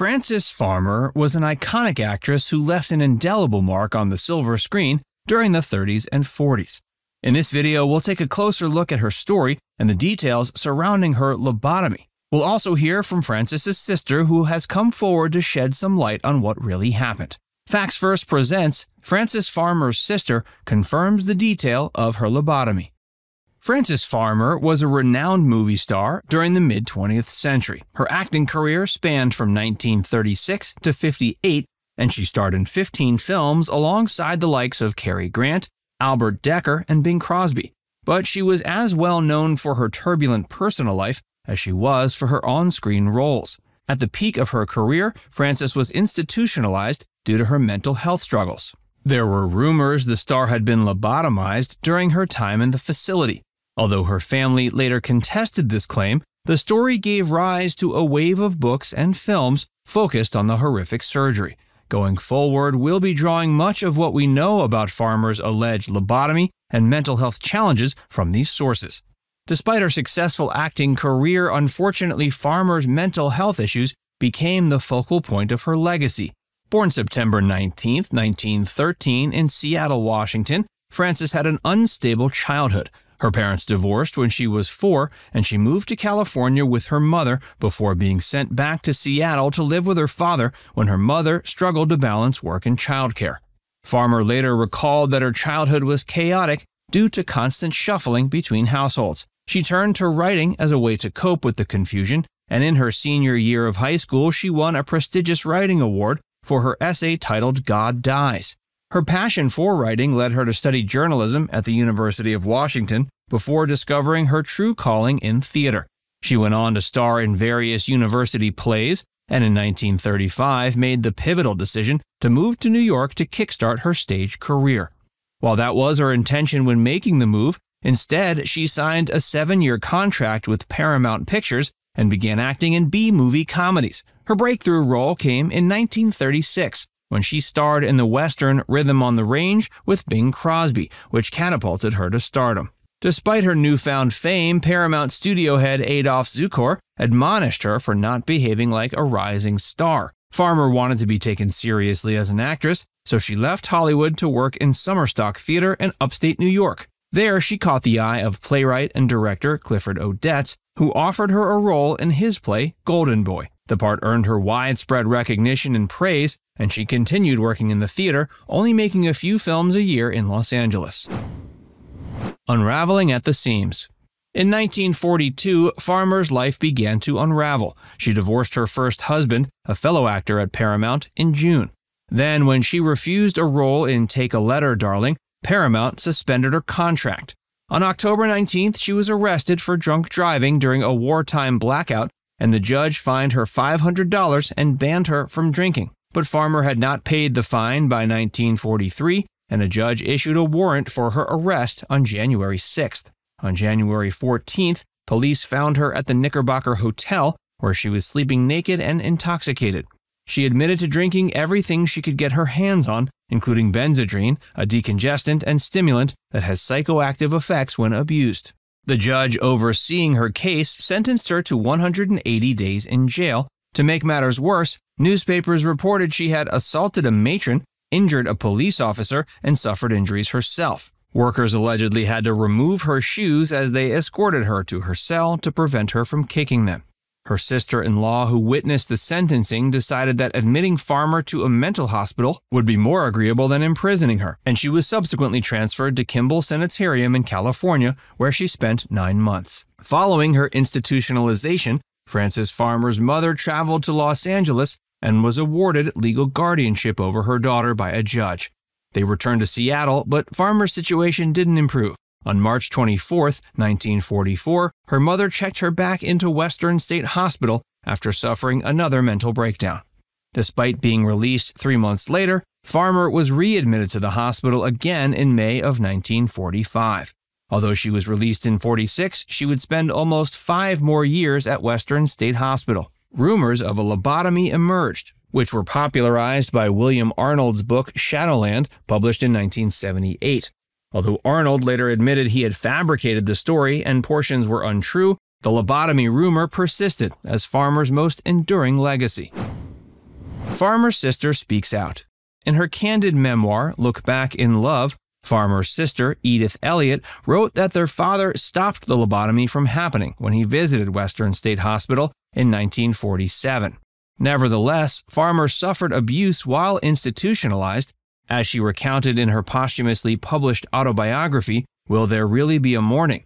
Frances Farmer was an iconic actress who left an indelible mark on the silver screen during the 30s and 40s. In this video, we'll take a closer look at her story and the details surrounding her lobotomy. We'll also hear from Frances' sister, who has come forward to shed some light on what really happened. Facts First presents Frances Farmer's sister confirms the detail of her lobotomy. Frances Farmer was a renowned movie star during the mid-20th century. Her acting career spanned from 1936 to 58, and she starred in 15 films alongside the likes of Cary Grant, Albert Decker, and Bing Crosby. But she was as well known for her turbulent personal life as she was for her on-screen roles. At the peak of her career, Frances was institutionalized due to her mental health struggles. There were rumors the star had been lobotomized during her time in the facility. Although her family later contested this claim, the story gave rise to a wave of books and films focused on the horrific surgery. Going forward, we'll be drawing much of what we know about Farmer's alleged lobotomy and mental health challenges from these sources. Despite her successful acting career, unfortunately, Farmer's mental health issues became the focal point of her legacy. Born September 19, 1913, in Seattle, Washington, Frances had an unstable childhood. Her parents divorced when she was 4, and she moved to California with her mother before being sent back to Seattle to live with her father when her mother struggled to balance work and childcare. Farmer later recalled that her childhood was chaotic due to constant shuffling between households. She turned to writing as a way to cope with the confusion, and in her senior year of high school, she won a prestigious writing award for her essay titled God Dies. Her passion for writing led her to study journalism at the University of Washington before discovering her true calling in theater. She went on to star in various university plays, and in 1935 made the pivotal decision to move to New York to kickstart her stage career. While that was her intention when making the move, instead she signed a 7-year contract with Paramount Pictures and began acting in B-movie comedies. Her breakthrough role came in 1936, when she starred in the Western Rhythm on the Range with Bing Crosby, which catapulted her to stardom. Despite her newfound fame, Paramount studio head Adolph Zukor admonished her for not behaving like a rising star. Farmer wanted to be taken seriously as an actress, so she left Hollywood to work in summer stock theater in upstate New York. There, she caught the eye of playwright and director Clifford Odets, who offered her a role in his play Golden Boy. The part earned her widespread recognition and praise, and she continued working in the theater, only making a few films a year in Los Angeles. Unraveling at the seams. In 1942, Farmer's life began to unravel. She divorced her first husband, a fellow actor at Paramount, in June. Then, when she refused a role in Take a Letter, Darling, Paramount suspended her contract. On October 19th, she was arrested for drunk driving during a wartime blackout, and the judge fined her $500 and banned her from drinking. But Farmer had not paid the fine by 1943, and a judge issued a warrant for her arrest on January 6th. On January 14th, police found her at the Knickerbocker Hotel, where she was sleeping naked and intoxicated. She admitted to drinking everything she could get her hands on, including Benzedrine, a decongestant and stimulant that has psychoactive effects when abused. The judge overseeing her case sentenced her to 180 days in jail. To make matters worse, newspapers reported she had assaulted a matron, injured a police officer, and suffered injuries herself. Workers allegedly had to remove her shoes as they escorted her to her cell to prevent her from kicking them. Her sister-in-law, who witnessed the sentencing, decided that admitting Farmer to a mental hospital would be more agreeable than imprisoning her, and she was subsequently transferred to Kimball Sanitarium in California, where she spent 9 months. Following her institutionalization, Frances Farmer's mother traveled to Los Angeles and was awarded legal guardianship over her daughter by a judge. They returned to Seattle, but Farmer's situation didn't improve. On March 24, 1944, her mother checked her back into Western State Hospital after suffering another mental breakdown. Despite being released 3 months later, Farmer was readmitted to the hospital again in May of 1945. Although she was released in 1946, she would spend almost 5 more years at Western State Hospital. Rumors of a lobotomy emerged, which were popularized by William Arnold's book Shadowland, published in 1978. Although Arnold later admitted he had fabricated the story and portions were untrue, the lobotomy rumor persisted as Farmer's most enduring legacy. Farmer's sister speaks out. In her candid memoir, Look Back in Love, Farmer's sister, Edith Elliott, wrote that their father stopped the lobotomy from happening when he visited Western State Hospital in 1947. Nevertheless, Farmer suffered abuse while institutionalized, as she recounted in her posthumously published autobiography, Will There Really Be a Morning?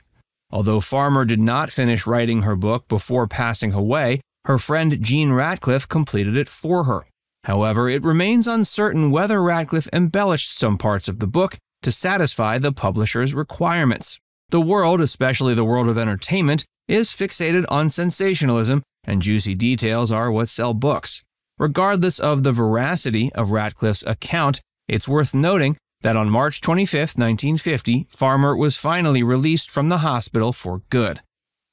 Although Farmer did not finish writing her book before passing away, her friend Jean Ratcliffe completed it for her. However, it remains uncertain whether Ratcliffe embellished some parts of the book to satisfy the publisher's requirements. The world, especially the world of entertainment, is fixated on sensationalism, and juicy details are what sell books. Regardless of the veracity of Ratcliffe's account, it's worth noting that on March 25, 1950, Farmer was finally released from the hospital for good.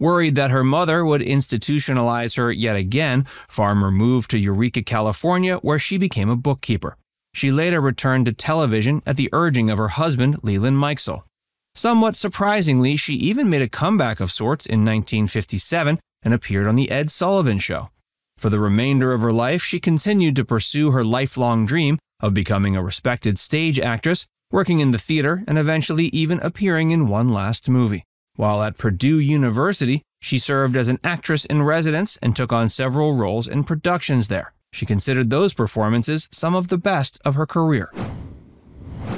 Worried that her mother would institutionalize her yet again, Farmer moved to Eureka, California, where she became a bookkeeper. She later returned to television at the urging of her husband, Leland Mikesell. Somewhat surprisingly, she even made a comeback of sorts in 1957 and appeared on The Ed Sullivan Show. For the remainder of her life, she continued to pursue her lifelong dream of becoming a respected stage actress, working in the theater, and eventually even appearing in one last movie. While at Purdue University, she served as an actress in residence and took on several roles in productions there. She considered those performances some of the best of her career.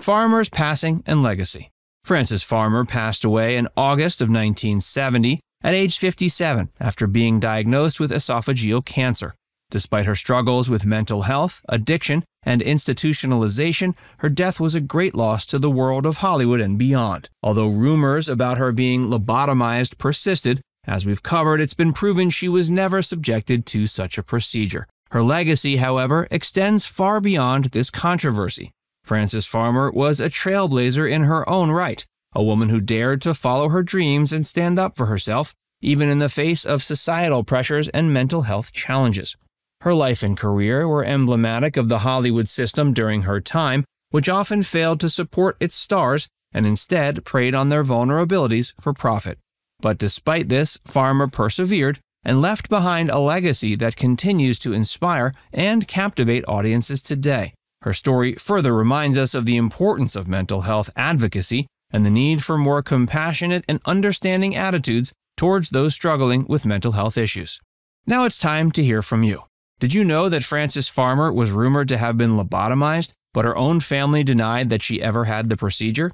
Farmer's passing and legacy. Frances Farmer passed away in August of 1970 at age 57 after being diagnosed with esophageal cancer. Despite her struggles with mental health, addiction, and institutionalization, her death was a great loss to the world of Hollywood and beyond. Although rumors about her being lobotomized persisted, as we've covered, it's been proven she was never subjected to such a procedure. Her legacy, however, extends far beyond this controversy. Frances Farmer was a trailblazer in her own right, a woman who dared to follow her dreams and stand up for herself, even in the face of societal pressures and mental health challenges. Her life and career were emblematic of the Hollywood system during her time, which often failed to support its stars and instead preyed on their vulnerabilities for profit. But despite this, Farmer persevered and left behind a legacy that continues to inspire and captivate audiences today. Her story further reminds us of the importance of mental health advocacy and the need for more compassionate and understanding attitudes towards those struggling with mental health issues. Now it's time to hear from you. Did you know that Frances Farmer was rumored to have been lobotomized, but her own family denied that she ever had the procedure?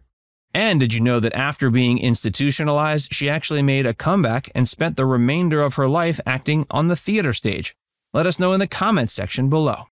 And did you know that after being institutionalized, she actually made a comeback and spent the remainder of her life acting on the theater stage? Let us know in the comments section below.